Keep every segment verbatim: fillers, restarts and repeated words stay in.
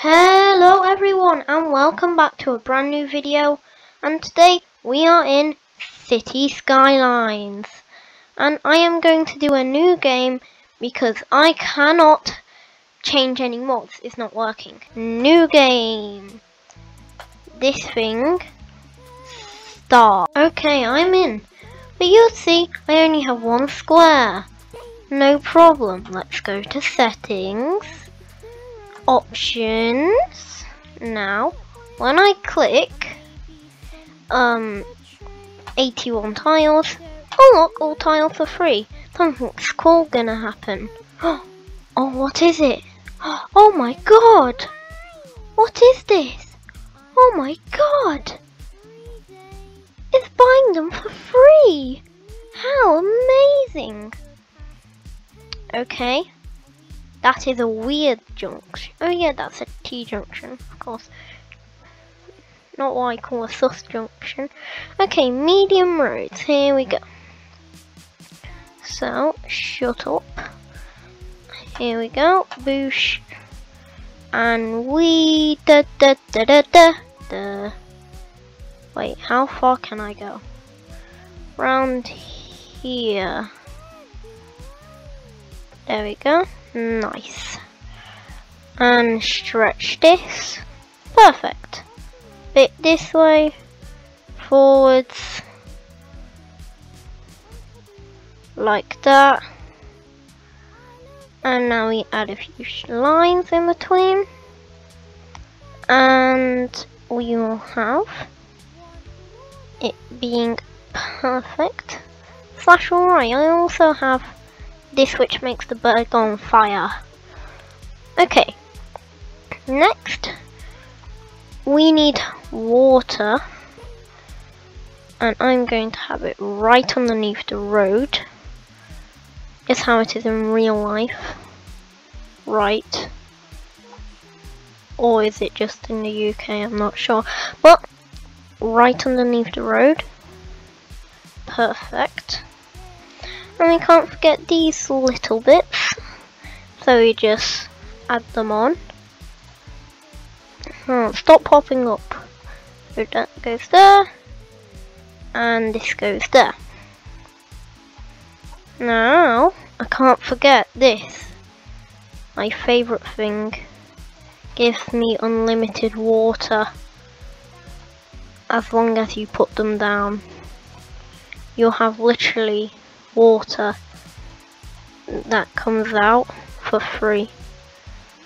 Hello everyone and welcome back to a brand new video, and today we are in City Skylines and I am going to do a new game because I cannot change any mods, it's not working. New game. This thing. Start. Okay, I'm in. But you'll see I only have one square. No problem. Let's go to settings. Options. Now when I click um eighty-one tiles, oh look, all tiles are free. Something's cool gonna happen. Oh, what is it? Oh my god, what is this? Oh my god, it's buying them for free. How amazing. Okay, that is a weird junction. Oh yeah, that's a T junction, of course. Not what I call a sus junction. Okay, medium roads, here we go. So, shut up. Here we go, boosh. And we, da da da da da da. Wait, how far can I go? Round here. There we go. Nice. And stretch this. Perfect. Bit this way. Forwards. Like that. And now we add a few lines in between. And we will have it being perfect. Slash alright. I also have this which makes the bird go on fire. Okay, next we need water, and I'm going to have it right underneath the road. It's how it is in real life, right? Or is it just in the U K? I'm not sure, but right underneath the road. Perfect. And we can't forget these little bits, so we just add them on. Oh, stop popping up. So that goes there, and this goes there. Now, I can't forget this. My favourite thing, gives me unlimited water, as long as you put them down. You'll have literally water that comes out for free,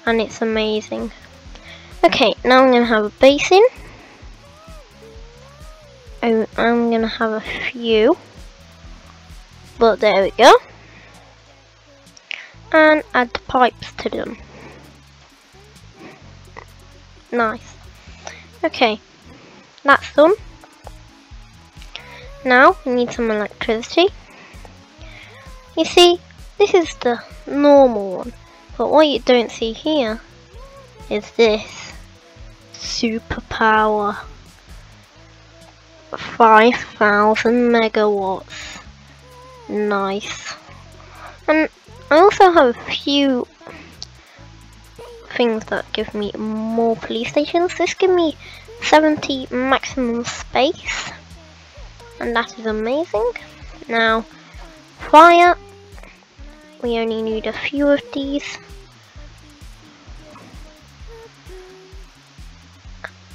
and it's amazing. Okay, now I'm gonna have a basin. I'm, I'm gonna have a few, but there we go, and add the pipes to them. Nice. Okay, that's done. Now we need some electricity. You see, this is the normal one, but what you don't see here is this superpower, five thousand megawatts, nice. And I also have a few things that give me more police stations. This gives me seventy maximum space, and that is amazing. Now, fire. We only need a few of these.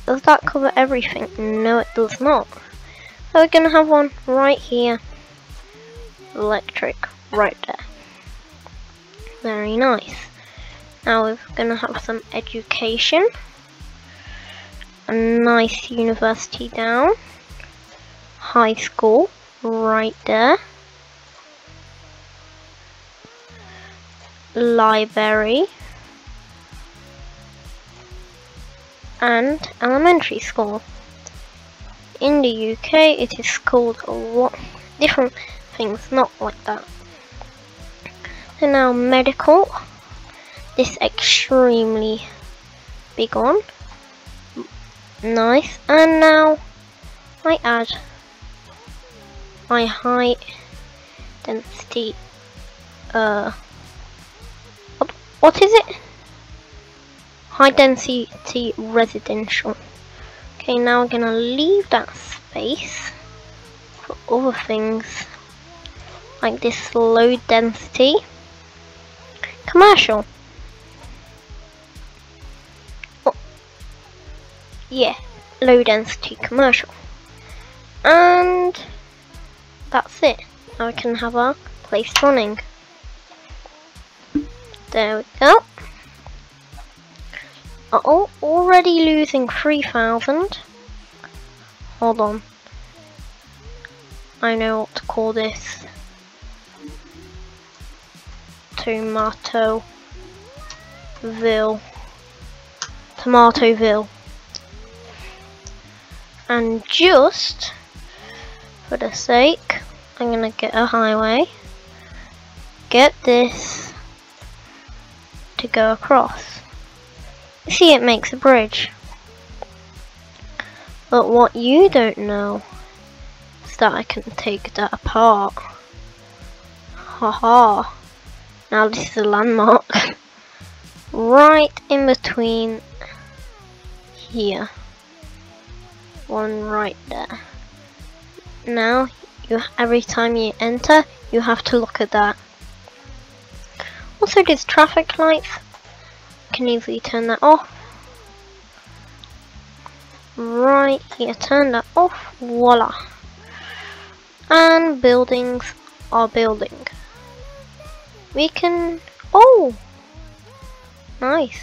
Does that cover everything? No, it does not. So we're gonna have one right here. Electric right there. Very nice. Now we're gonna have some education. A nice university down. High school right there. Library and elementary school. In the U K it is called a lot different things, not like that. So now medical, this extremely big one, nice. And now I add my high density uh What is it? high density residential. Okay, now we're gonna leave that space for other things like this low density commercial. Oh, yeah, low density commercial, and that's it. Now we can have our place running. There we go. Uh-oh, already losing three thousand. Hold on. I know what to call this. TomatoeVille. TomatoeVille. And just for the sake, I'm gonna get a highway. Get this to go across. See, it makes a bridge, but what you don't know is that I can take that apart. Haha, -ha. Now this is a landmark right in between here, one right there. Now you, every time you enter, you have to look at that. Also, there's traffic lights. Can easily turn that off. Right here, turn that off. Voila. And buildings are building. We can. Oh, nice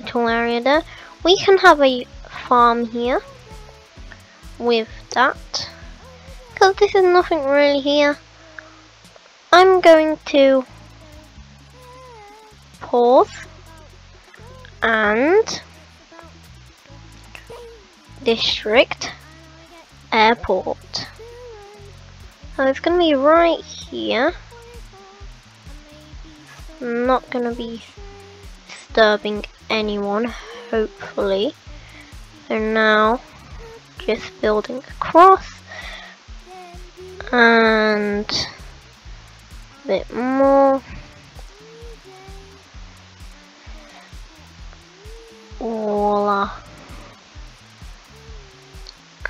little area there. We can have a farm here with that, because this is nothing really here. I'm going to pause. And district airport. So it's gonna be right here. I'm not gonna be disturbing anyone, hopefully. So now just building across and a bit more. Voila.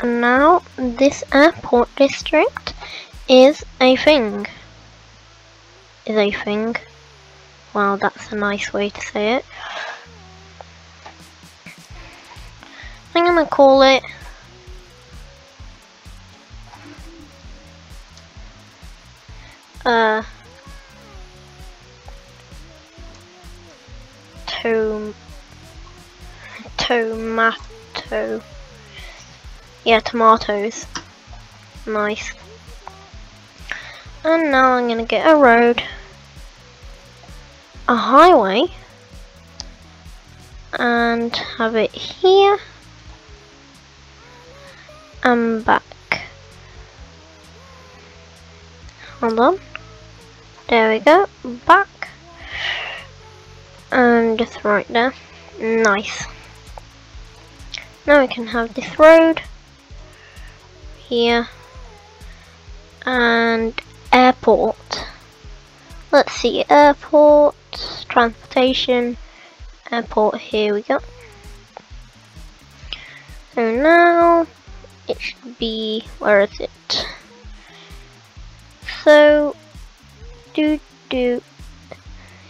And now this airport district is a thing. Is a thing. Wow, that's a nice way to say it. I think I'm gonna call it uh Tom Tomato, yeah, tomatoes. Nice. And now I'm gonna get a road, a highway, and have it here and back. Hold on. There we go. Back and just right there. Nice. Now we can have this road here and airport. Let's see, airport, transportation, airport, here we go. So now it should be, where is it? So, do do,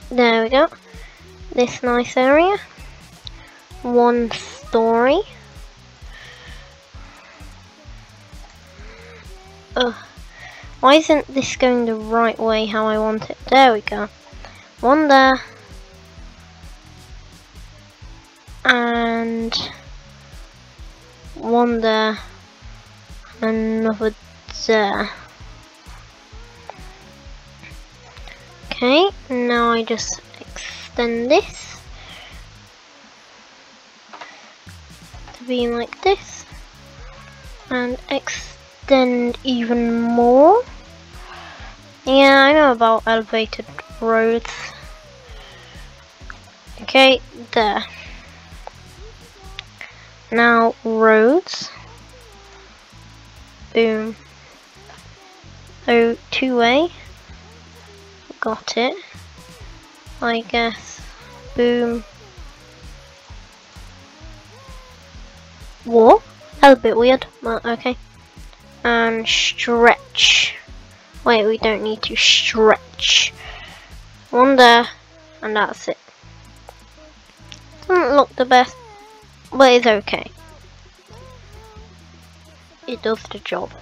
there we go. This nice area, one story. Ugh. Why isn't this going the right way how I want it? There we go. One there. And one there. Another there. Okay, now I just extend this to be like this. And extend. Extend even more. Yeah, I know about elevated roads. Okay, there. Now roads. Boom. So two-way. Got it. I guess. Boom. What? That was a bit weird, but okay. And stretch. Wait, we don't need to stretch. One there, and that's it. Doesn't look the best, but it's okay. It does the job.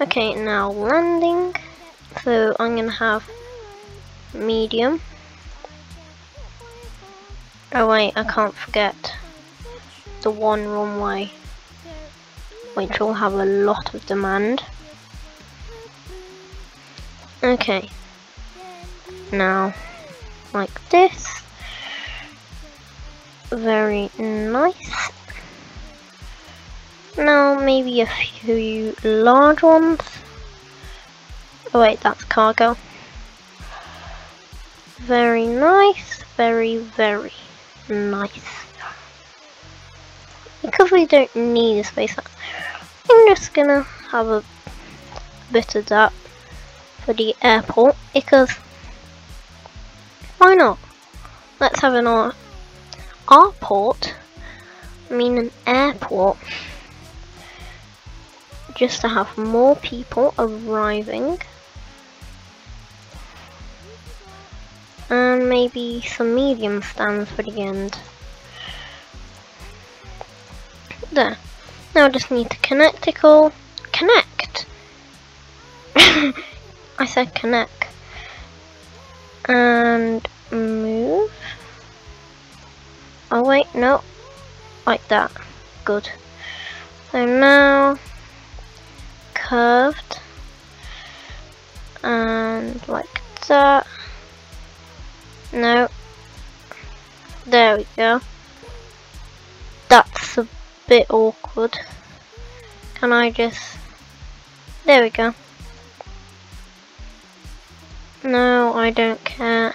Okay, now landing. So I'm gonna have medium. Oh wait, I can't forget the one runway, which will have a lot of demand. Okay, now like this, very nice. Now maybe a few large ones. Oh wait, that's cargo. Very nice, very very nice. Because we don't need a space, I'm just gonna have a bit of that for the airport, because why not? Let's have an our port, I mean an airport, just to have more people arriving, and maybe some medium stands for the end. There. Now I just need to connect it all. Connect! I said connect. And move. Oh wait, no. Like that. Good. So now, curved. And like that. No. There we go. That's a bit awkward. Can I just, there we go. No, I don't care,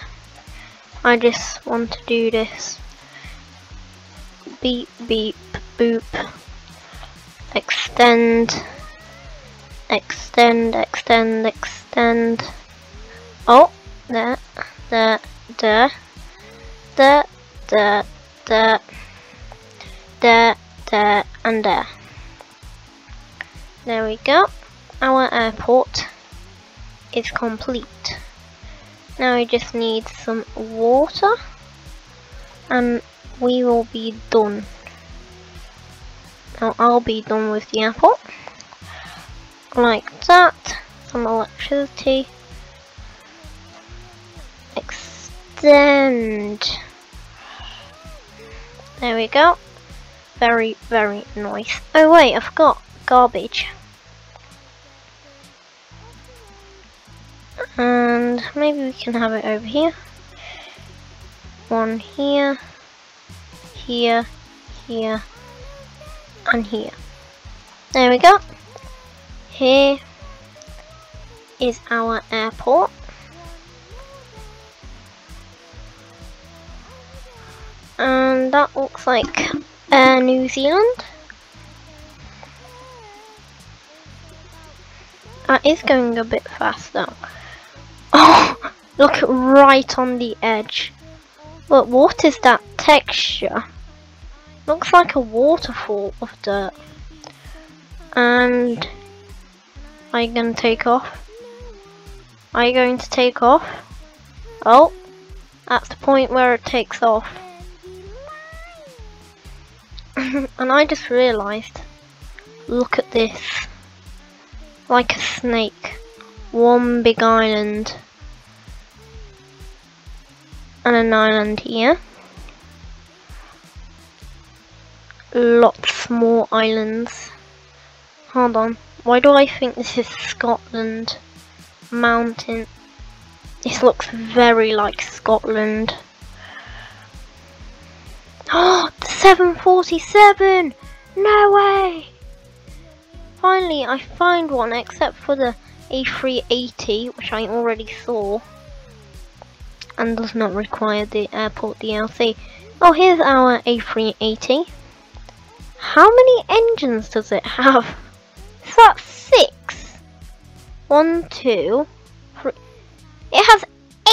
I just want to do this. Beep beep boop. Extend, extend, extend, extend. Oh, there, there, there, there, there, there, there, there, and there. There we go. Our airport is complete. Now we just need some water and we will be done. Now I'll be done with the airport. Like that. Some electricity. Extend. There we go. Very, very nice. Oh wait, I've got garbage. And maybe we can have it over here. One here, here, here, and here. There we go. Here is our airport. And that looks like Uh, New Zealand. That is going a bit fast though. Oh, look, right on the edge. But what is that texture? Looks like a waterfall of dirt. And are you going to take off? Are you going to take off? Oh, that's the point where it takes off. And I just realised, look at this, like a snake, one big island, and an island here, lots more islands. Hold on, why do I think this is Scotland? Mountain, this looks very like Scotland. Oh, the seven forty-seven! No way! Finally, I find one, except for the A three eighty, which I already saw, and does not require the airport D L C. Oh, here's our A three eighty. How many engines does it have? Is that six? One, two, three. It has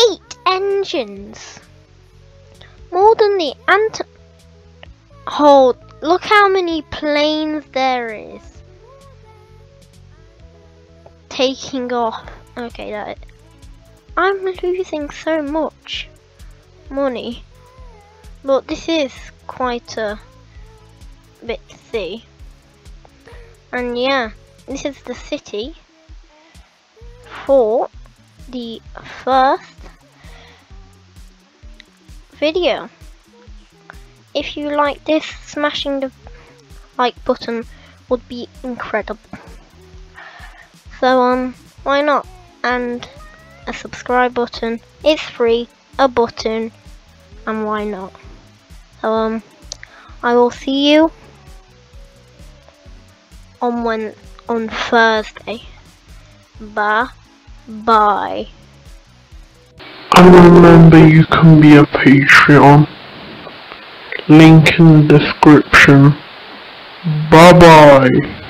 eight engines! More than the Ant- Hold Look how many planes there is. Taking off. Okay, that. I'm losing so much money. But this is quite a bit sea. And yeah, this is the city for the first video. If you like this, smashing the like button would be incredible. So um, why not? And a subscribe button. It's free, a button, and why not? So um, I will see you on when on Thursday. Bye bye. And remember, you can be a Patreon. Link in the description. Bye bye.